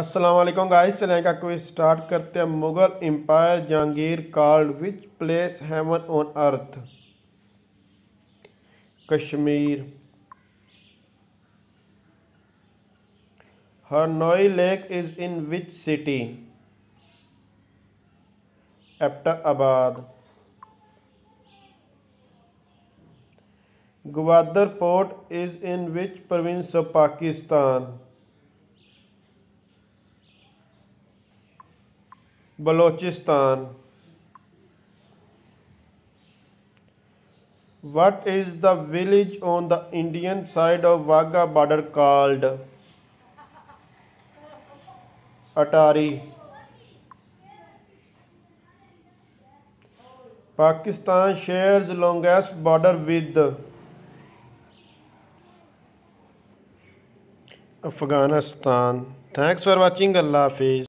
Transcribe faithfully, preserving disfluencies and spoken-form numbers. अस्सलाम वालेकुम guys, channel का क्विज स्टार्ट करते हैं। Mughal empire Jahangir called which place heaven on earth. Kashmir. Harnoi lake is in which city. Abbottabad. Gwadar port is in which province of Pakistan. Balochistan. What is the village on the Indian side of Wagha border called? Atari। Pakistan shares longest border with Afghanistan. Thanks for watching. Allah Hafiz।